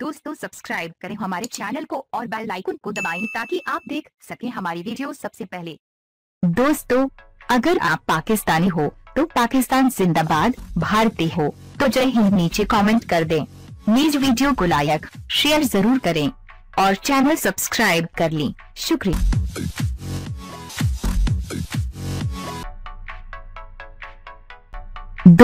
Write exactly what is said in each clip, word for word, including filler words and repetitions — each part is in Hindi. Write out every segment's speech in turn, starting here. दोस्तों सब्सक्राइब करें हमारे चैनल को और बेल आइकन को दबाएं ताकि आप देख सकें हमारी वीडियो सबसे पहले। दोस्तों अगर आप पाकिस्तानी हो तो पाकिस्तान जिंदाबाद, भारतीय हो तो जय हिंद नीचे कमेंट कर दें। नीज वीडियो को लाइक शेयर जरूर करें और चैनल सब्सक्राइब कर लें। शुक्रिया।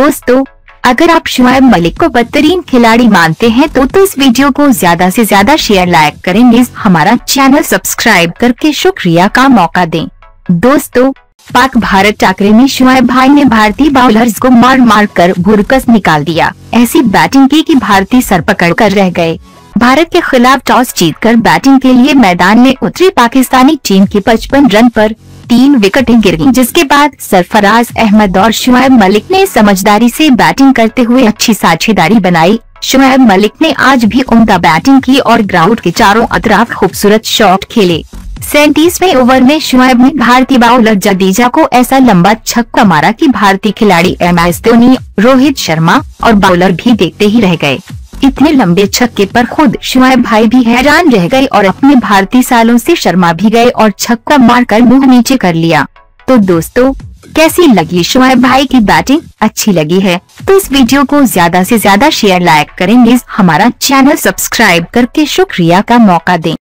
दोस्तों अगर आप शोएब मलिक को बदतरीन खिलाड़ी मानते हैं तो, तो इस वीडियो को ज्यादा से ज्यादा शेयर लाइक करें, नीज हमारा चैनल सब्सक्राइब करके शुक्रिया का मौका दें। दोस्तों पाक भारत टाकरे में शोएब भाई ने भारतीय बॉलर्स को मार मार कर भुरकस निकाल दिया। ऐसी बैटिंग की कि भारतीय सर पकड़ कर रह गए। भारत के खिलाफ टॉस जीतकर बैटिंग के लिए मैदान में उतरी पाकिस्तानी टीम की पचपन रन पर तीन विकेटें गिर गईं, जिसके बाद सरफराज अहमद और शोएब मलिक ने समझदारी से बैटिंग करते हुए अच्छी साझेदारी बनाई। शोएब मलिक ने आज भी उम्दा बैटिंग की और ग्राउंड के चारों अतराफ खूबसूरत शॉट खेले। सैंतीसवें ओवर में शोएब ने भारतीय बॉलर जडेजा को ऐसा लंबा छक्का मारा कि भारतीय खिलाड़ी एम एस धोनी, रोहित शर्मा और बॉलर भी देखते ही रह गए। इतने लंबे छक्के पर खुद शोएब भाई भी हैरान रह गए और अपने भारतीय सालों से शर्मा भी गए और छक्का मारकर मुंह नीचे कर लिया। तो दोस्तों कैसी लगी शोएब भाई की बैटिंग? अच्छी लगी है तो इस वीडियो को ज्यादा से ज्यादा शेयर लाइक करें, हमारा चैनल सब्सक्राइब करके शुक्रिया का मौका दें।